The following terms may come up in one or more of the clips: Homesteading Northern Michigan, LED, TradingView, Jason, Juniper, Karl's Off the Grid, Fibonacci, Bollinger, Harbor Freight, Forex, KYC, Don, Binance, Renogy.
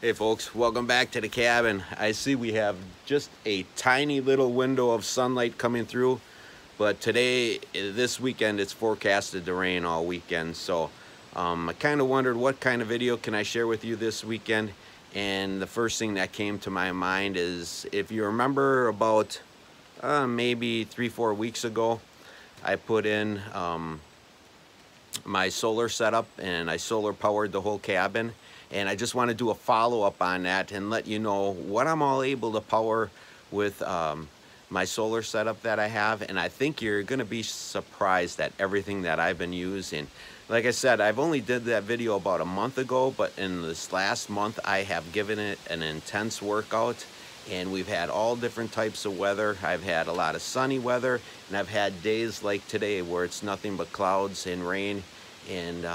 Hey folks, welcome back to the cabin. I see we have just a tiny little window of sunlight coming through, but today, this weekend, it's forecasted to rain all weekend. So I kind of wondered what kind of video can I share with you this weekend, and the first thing that came to my mind is, if you remember, about maybe 3-4 weeks ago, I put in my solar setup and I solar powered the whole cabin. And I just want to do a follow-up on that and let you know what I'm all able to power with my solar setup that I have. And I think you're going to be surprised at everything that I've been using. Like I said, I've only did that video about a month ago, but in this last month I have given it an intense workout. And we've had all different types of weather. I've had a lot of sunny weather, and I've had days like today where it's nothing but clouds and rain. And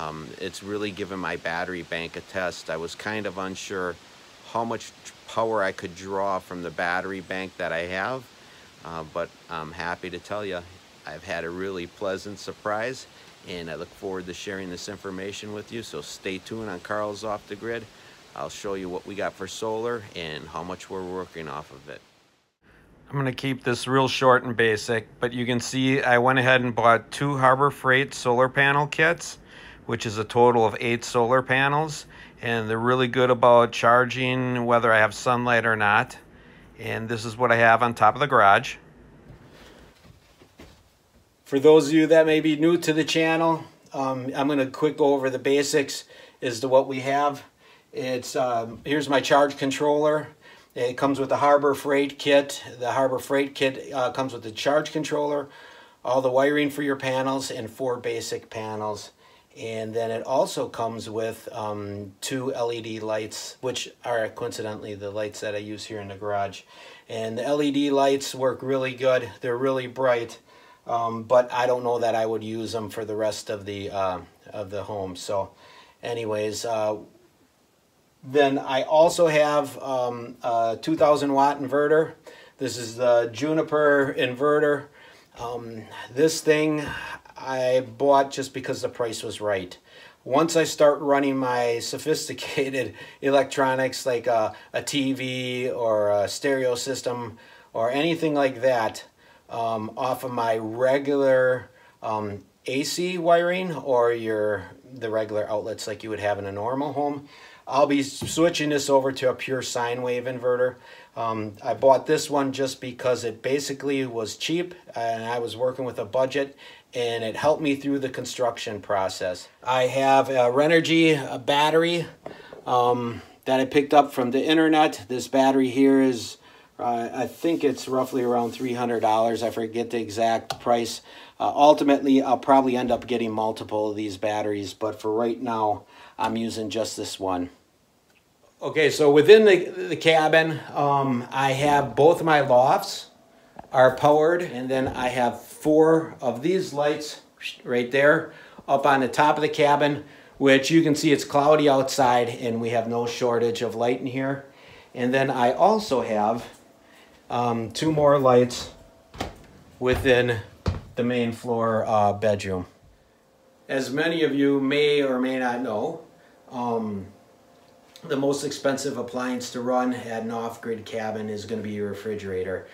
it's really given my battery bank a test. I was kind of unsure how much power I could draw from the battery bank that I have, but I'm happy to tell you I've had a really pleasant surprise, and I look forward to sharing this information with you. So stay tuned on Karl's Off the Grid. I'll show you what we got for solar and how much we're working off of it. I'm going to keep this real short and basic, but you can see I went ahead and bought 2 Harbor Freight solar panel kits, which is a total of 8 solar panels, and they're really good about charging whether I have sunlight or not. And this is what I have on top of the garage. For those of you that may be new to the channel, I'm going to quick go over the basics as to what we have. It's here's my charge controller. It comes with the Harbor Freight kit. The Harbor Freight kit comes with the charge controller, all the wiring for your panels, and 4 basic panels. And then it also comes with 2 LED lights, which are coincidentally the lights that I use here in the garage. And the LED lights work really good. They're really bright, but I don't know that I would use them for the rest of the home. So anyways, then I also have a 2,000-watt inverter. This is the Juniper inverter. This thing I bought just because the price was right. Once I start running my sophisticated electronics, like a TV or a stereo system or anything like that, off of my regular AC wiring or the regular outlets like you would have in a normal home, I'll be switching this over to a pure sine wave inverter. I bought this one just because it basically was cheap and I was working with a budget, and it helped me through the construction process. I have a Renogy battery that I picked up from the internet. This battery here is, I think it's roughly around $300. I forget the exact price. Ultimately, I'll probably end up getting multiple of these batteries, but for right now, I'm using just this one. Okay, so within the cabin, I have both my lofts are powered, and then I have 4 of these lights right there up on the top of the cabin, which you can see it's cloudy outside and we have no shortage of light in here. And then I also have 2 more lights within the main floor bedroom. As many of you may or may not know, the most expensive appliance to run at an off-grid cabin is going to be your refrigerator.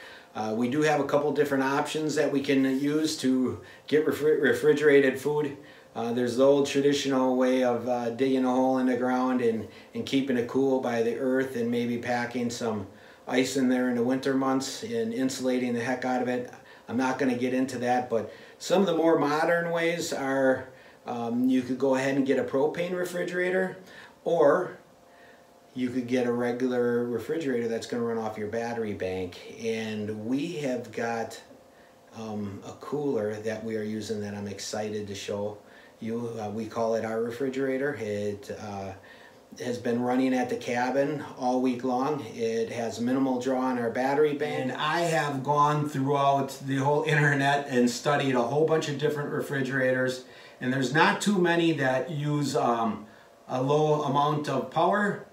We do have a couple different options that we can use to get refrigerated food. There's the old traditional way of digging a hole in the ground and keeping it cool by the earth, and maybe packing some ice in there in the winter months and insulating the heck out of it. I'm not going to get into that, but some of the more modern ways are you could go ahead and get a propane refrigerator, or you could get a regular refrigerator that's going to run off your battery bank. And we have got a cooler that we are using that I'm excited to show you. We call it our refrigerator. It has been running at the cabin all week long. It has minimal draw on our battery bank. And I have gone throughout the whole internet and studied a whole bunch of different refrigerators, and there's not too many that use a low amount of power.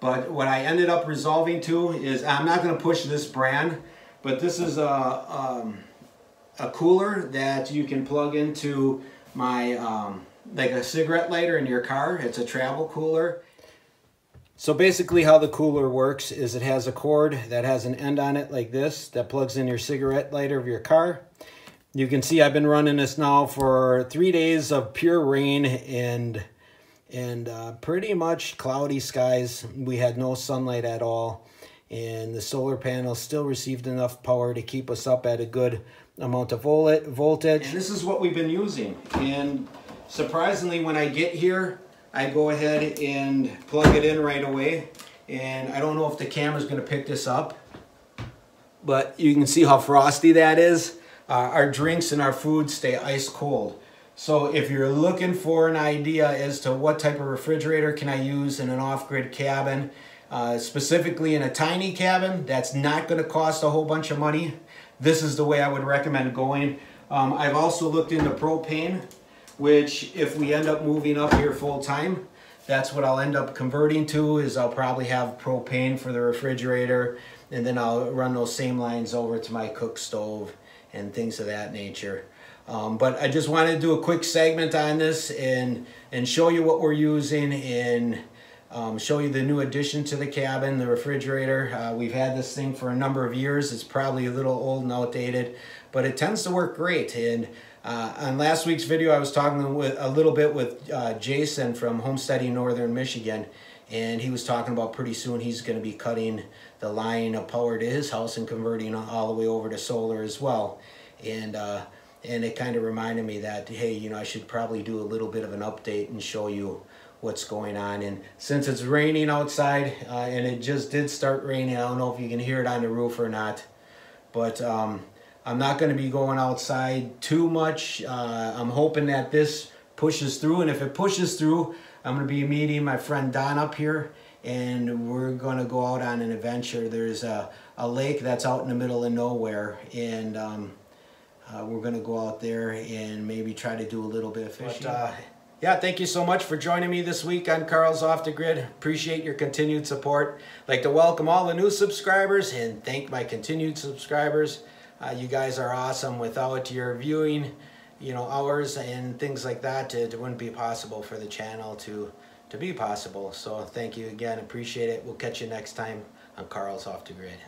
But what I ended up resolving to is, I'm not going to push this brand, but this is a cooler that you can plug into my like a cigarette lighter in your car. It's a travel cooler. So basically how the cooler works is it has a cord that has an end on it like this that plugs in your cigarette lighter of your car. You can see I've been running this now for 3 days of pure rain and pretty much cloudy skies. We had no sunlight at all, and the solar panel still received enough power to keep us up at a good amount of voltage. And this is what we've been using. And surprisingly, when I get here, I go ahead and plug it in right away. And I don't know if the camera's gonna pick this up, but you can see how frosty that is. Our drinks and our food stay ice cold. So if you're looking for an idea as to what type of refrigerator can I use in an off-grid cabin, specifically in a tiny cabin that's not gonna cost a whole bunch of money, this is the way I would recommend going. I've also looked into propane, which if we end up moving up here full time, that's what I'll end up converting to, is I'll probably have propane for the refrigerator, and then I'll run those same lines over to my cook stove and things of that nature. But I just wanted to do a quick segment on this and show you what we're using, and show you the new addition to the cabin, the refrigerator. We've had this thing for a number of years. It's probably a little old and outdated, but it tends to work great. And on last week's video, I was talking a little bit with Jason from Homesteading Northern Michigan, and he was talking about pretty soon he's going to be cutting the line of power to his house and converting all the way over to solar as well. And it kind of reminded me that, hey, you know, I should probably do a little bit of an update and show you what's going on. And since it's raining outside, and it just did start raining, I don't know if you can hear it on the roof or not, but I'm not going to be going outside too much. I'm hoping that this pushes through, and if it pushes through, I'm going to be meeting my friend Don up here, and we're going to go out on an adventure. There's a lake that's out in the middle of nowhere, and we're going to go out there and maybe try to do a little bit of fishing. But, yeah, thank you so much for joining me this week on Karl's Off the Grid. Appreciate your continued support. I'd like to welcome all the new subscribers and thank my continued subscribers. You guys are awesome. Without your viewing, you know, hours and things like that, it wouldn't be possible for the channel to be possible. So thank you again. Appreciate it. We'll catch you next time on Karl's Off the Grid.